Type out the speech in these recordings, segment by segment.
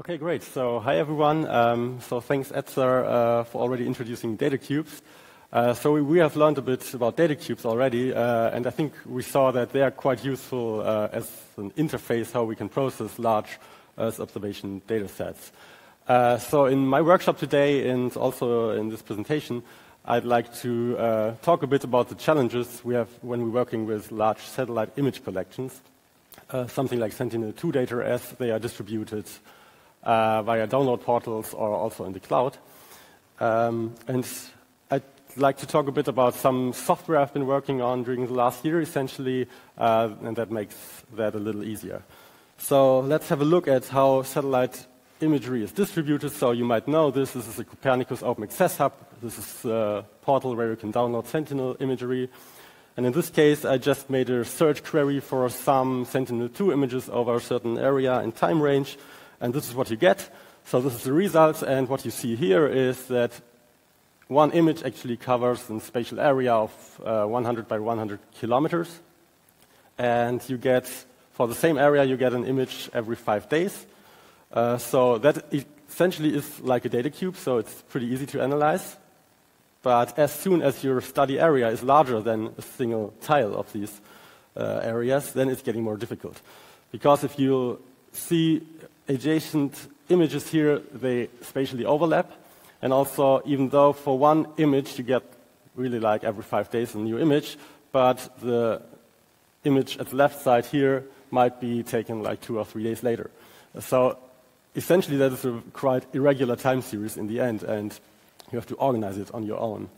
Okay, great. So, hi everyone. So, thanks Edzer for already introducing data cubes. So, we have learned a bit about data cubes already, and I think we saw that they are quite useful as an interface how we can process large Earth observation data sets. So, in my workshop today and also in this presentation, I'd like to talk a bit about the challenges we have when we're working with large satellite image collections, something like Sentinel-2 data as they are distributed via download portals or also in the cloud. And I'd like to talk a bit about some software I've been working on during the last year, essentially, and that makes that a little easier. So let's have a look at how satellite imagery is distributed. So you might know this is a Copernicus Open Access Hub. This is a portal where you can download Sentinel imagery. And in this case, I just made a search query for some Sentinel-2 images over a certain area and time range, and this is what you get. So this is the results, and what you see here is that one image actually covers a spatial area of 100 by 100 kilometers, and you get, for the same area, you get an image every 5 days. So that essentially is like a data cube, so it's pretty easy to analyze. But as soon as your study area is larger than a single tile of these areas, then it's getting more difficult. Because if you see adjacent images here, they spatially overlap. And also, even though for one image you get really like every 5 days a new image, but the image at the left side here might be taken like 2 or 3 days later. So essentially, that is a quite irregular time series in the end, and you have to organize it on your own.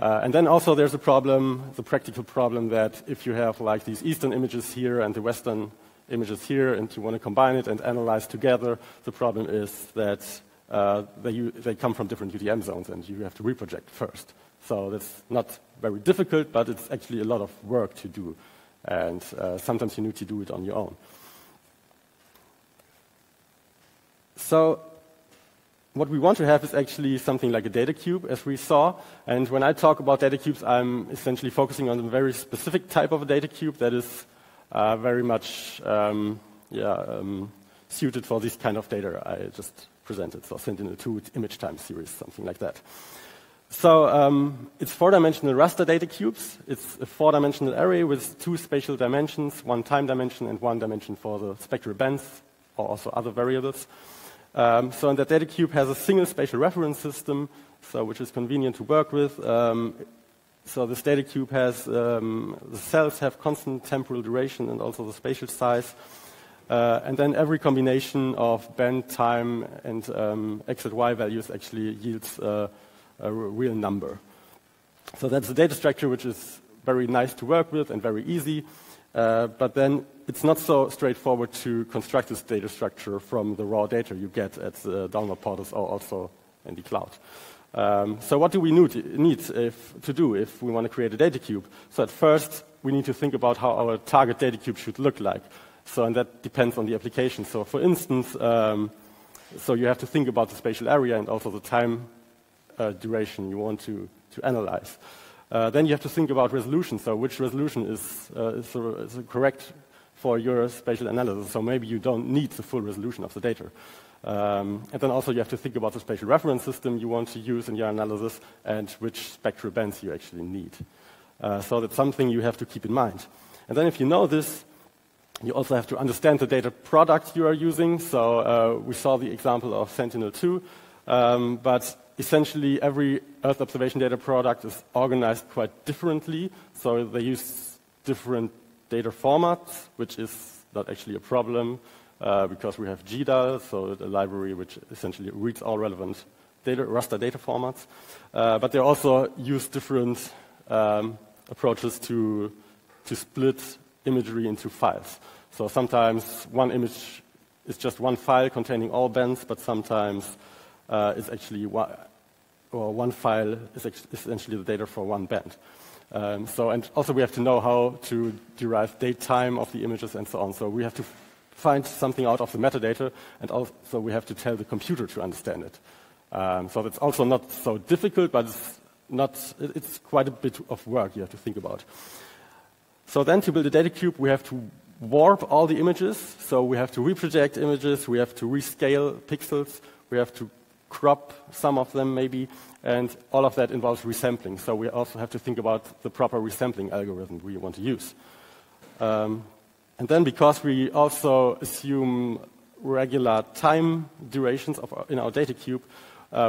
And then also there's a problem, the practical problem, that if you have like these eastern images here and the western images here, and you want to combine it and analyze together, the problem is that they come from different UTM zones, and you have to reproject first. So that's not very difficult, but it's actually a lot of work to do, and sometimes you need to do it on your own. So what we want to have is actually something like a data cube, as we saw. And when I talk about data cubes, I'm essentially focusing on a very specific type of a data cube that is very much suited for this kind of data I just presented, so Sentinel-2 image time series, something like that. So it's four-dimensional raster data cubes. It's a four-dimensional array with two spatial dimensions, one time dimension and one dimension for the spectral bands, or also other variables. So and that data cube has a single spatial reference system, so which is convenient to work with. So this data cube has, the cells have constant temporal duration and also the spatial size. And then every combination of band, time, and X and Y values actually yields a real number. So that's the data structure, which is very nice to work with and very easy. But then it's not so straightforward to construct this data structure from the raw data you get at the download portals or also in the cloud. So what do we need to do if we want to create a data cube? So at first, we need to think about how our target data cube should look like. So and that depends on the application. So for instance, so you have to think about the spatial area and also the time duration you want to analyze. Then you have to think about resolution, so which resolution is correct for your spatial analysis. So maybe you don't need the full resolution of the data. And then also you have to think about the spatial reference system you want to use in your analysis and which spectral bands you actually need. So that's something you have to keep in mind. And then if you know this, you also have to understand the data product you are using. So we saw the example of Sentinel-2, but essentially, every Earth observation data product is organized quite differently, so they use different data formats, which is not actually a problem because we have GDAL, so a library which essentially reads all relevant data, raster data formats. But they also use different approaches to split imagery into files. So sometimes one image is just one file containing all bands, but sometimes it's actually one file is essentially the data for one band. So, and also we have to know how to derive date time of the images and so on. So we have to find something out of the metadata, and also we have to tell the computer to understand it. So that's also not so difficult, but it's quite a bit of work you have to think about. So then to build a data cube, we have to warp all the images, so we have to reproject images, we have to rescale pixels, we have to crop some of them maybe, and all of that involves resampling. So we also have to think about the proper resampling algorithm we want to use. And then because we also assume regular time durations of in our data cube,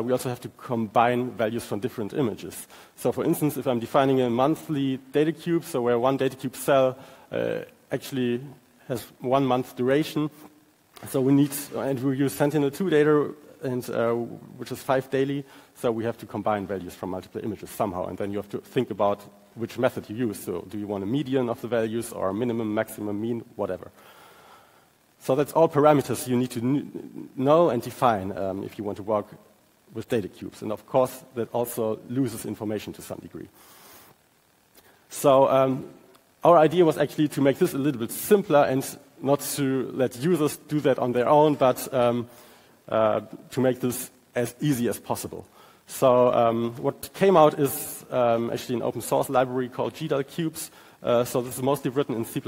we also have to combine values from different images. So for instance, if I'm defining a monthly data cube, so where one data cube cell actually has 1 month duration, so we need, and we use Sentinel-2 data, and which is 5 daily, so we have to combine values from multiple images somehow, and then you have to think about which method you use. So do you want a median of the values, or a minimum, maximum, mean, whatever. So that's all parameters you need to know and define if you want to work with data cubes, and of course that also loses information to some degree. So our idea was actually to make this a little bit simpler and not to let users do that on their own, but to make this as easy as possible. So what came out is actually an open source library called gdalcubes. So this is mostly written in C++,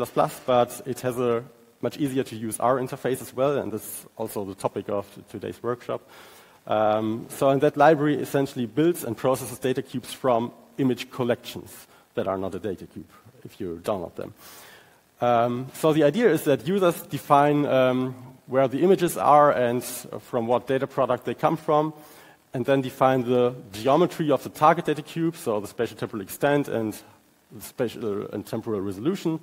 but it has a much easier to use R interface as well, and that's also the topic of today's workshop. So in that library essentially builds and processes data cubes from image collections that are not a data cube if you download them. So the idea is that users define where the images are and from what data product they come from, and then define the geometry of the target data cube, so the spatial temporal extent and the spatial and temporal resolution,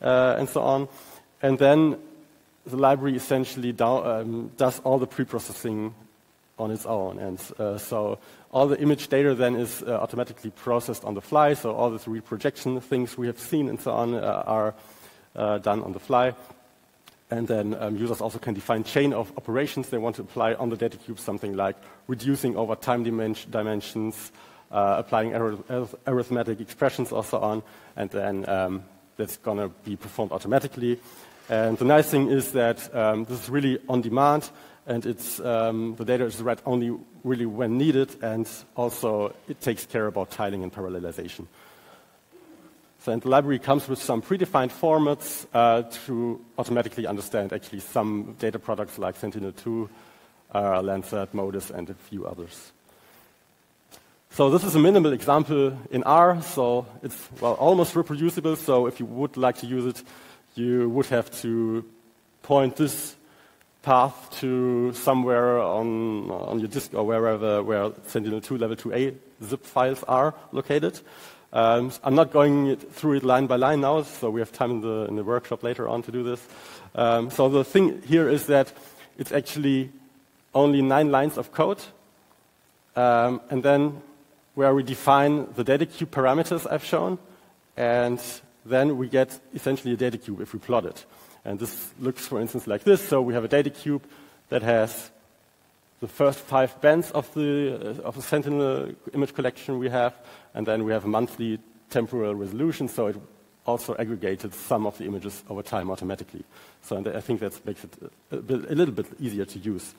and so on. And then the library essentially does all the pre-processing on its own. And so all the image data then is automatically processed on the fly, so all this reprojection things we have seen and so on are done on the fly. And then users also can define chain of operations they want to apply on the data cube, something like reducing over time dimensions, applying arithmetic expressions or so on, and then that's going to be performed automatically. And the nice thing is that this is really on demand, and it's, the data is read only really when needed, and also it takes care about tiling and parallelization. So, and the library comes with some predefined formats to automatically understand actually some data products like Sentinel-2, Landsat, MODIS, and a few others. So this is a minimal example in R, so it's, well, almost reproducible, so if you would like to use it, you would have to point this path to somewhere on your disk or wherever where Sentinel-2 level 2A zip files are located. I'm not going through it line by line now, so we have time in the workshop later on to do this. So the thing here is that it's actually only 9 lines of code, and then where we define the data cube parameters I've shown, and then we get essentially a data cube if we plot it. And this looks, for instance, like this. So we have a data cube that has the first 5 bands of the Sentinel image collection we have, and then we have a monthly temporal resolution, so it also aggregated some of the images over time automatically. So I think that makes it a little bit easier to use.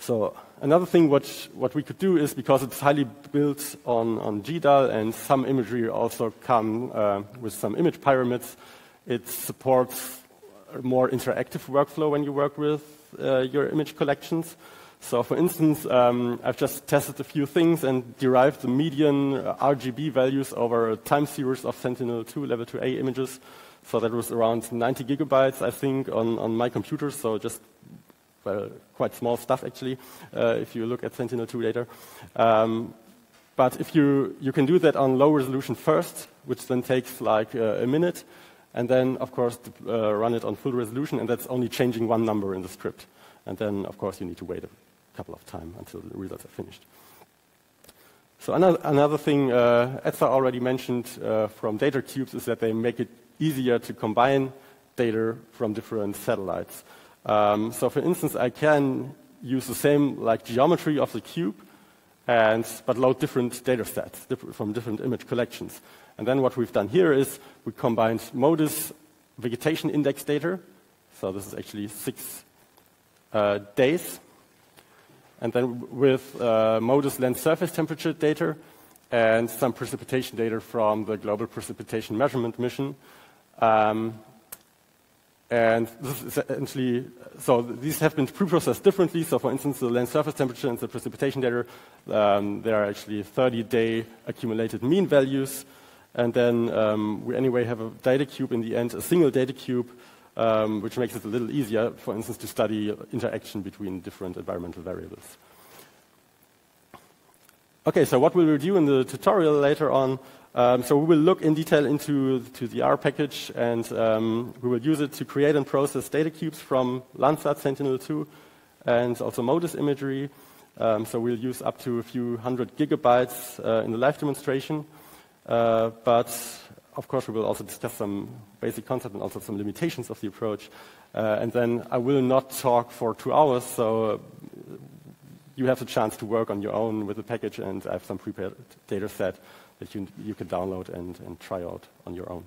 So another thing what we could do is, because it's highly built on GDAL and some imagery also come with some image pyramids, it supports a more interactive workflow when you work with your image collections. So for instance, I've just tested a few things and derived the median RGB values over a time series of Sentinel-2 level 2A images. So that was around 90 gigabytes, I think, on my computer. So just, well, quite small stuff, actually, if you look at Sentinel-2 later. But if you can do that on low resolution first, which then takes like a minute, and then, of course, run it on full resolution, and that's only changing one number in the script. And then, of course, you need to wait a couple of time until the results are finished. So another thing Edzer already mentioned from data cubes is that they make it easier to combine data from different satellites. So, for instance, I can use the same like geometry of the cube, but load different data sets from different image collections. And then what we've done here is we combined MODIS vegetation index data, so this is actually 6 days, and then with MODIS land surface temperature data and some precipitation data from the Global Precipitation Measurement Mission, And this is essentially, so these have been preprocessed differently. So for instance, the land surface temperature and the precipitation data, there are actually 30-day accumulated mean values. And then we anyway have a data cube in the end, a single data cube, which makes it a little easier, for instance, to study interaction between different environmental variables. Okay, so what we will do in the tutorial later on, so we will look in detail into the R package, and we will use it to create and process data cubes from Landsat Sentinel-2 and also MODIS imagery. So we'll use up to a few hundred gigabytes in the live demonstration. But of course we will also discuss some basic concepts and also some limitations of the approach. And then I will not talk for 2 hours, so you have the chance to work on your own with the package, and I have some prepared data set that you can download and try out on your own.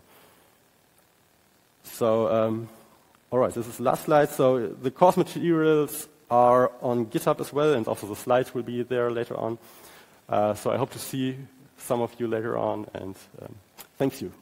So, all right, this is the last slide. So the course materials are on GitHub as well, and also the slides will be there later on. So I hope to see some of you later on, and thank you.